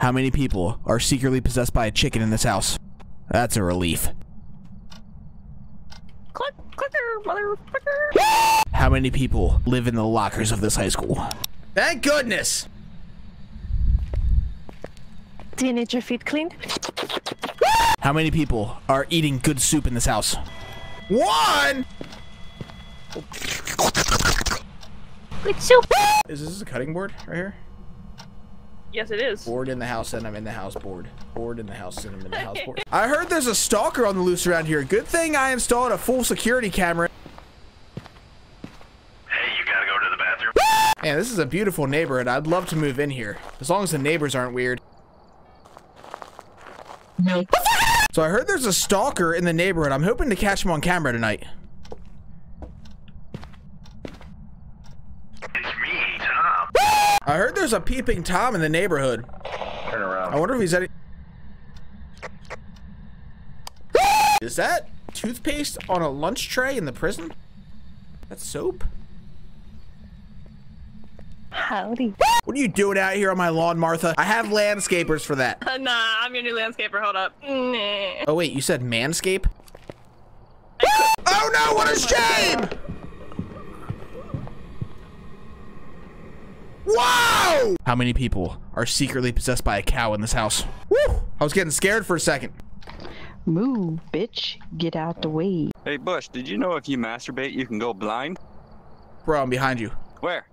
How many people are secretly possessed by a chicken in this house? That's a relief. Click, clicker, motherfucker. How many people live in the lockers of this high school? Thank goodness. Did you need your feet cleaned? How many people are eating good soup in this house? One. Good soup. Is this a cutting board right here? Yes, it is. Board in the house, and I'm in the house. Board in the house, and I'm in the house. Board. I heard there's a stalker on the loose around here. Good thing I installed a full security camera. Hey, you gotta go to the bathroom. Man, this is a beautiful neighborhood. I'd love to move in here, as long as the neighbors aren't weird. No. So I heard there's a stalker in the neighborhood. I'm hoping to catch him on camera tonight. I heard there's a peeping Tom in the neighborhood. Turn around. I wonder if he's at it. Is that toothpaste on a lunch tray in the prison? That's soap? Howdy. What are you doing out here on my lawn, Martha? I have landscapers for that. Nah, I'm your new landscaper. Hold up. Nah. Oh, wait. You said manscape? Oh, no. What a shame. Wow! How many people are secretly possessed by a cow in this house? Woo! I was getting scared for a second. Move, bitch. Get out the way. Hey, Bush, did you know if you masturbate, you can go blind? Bro, I'm behind you. Where?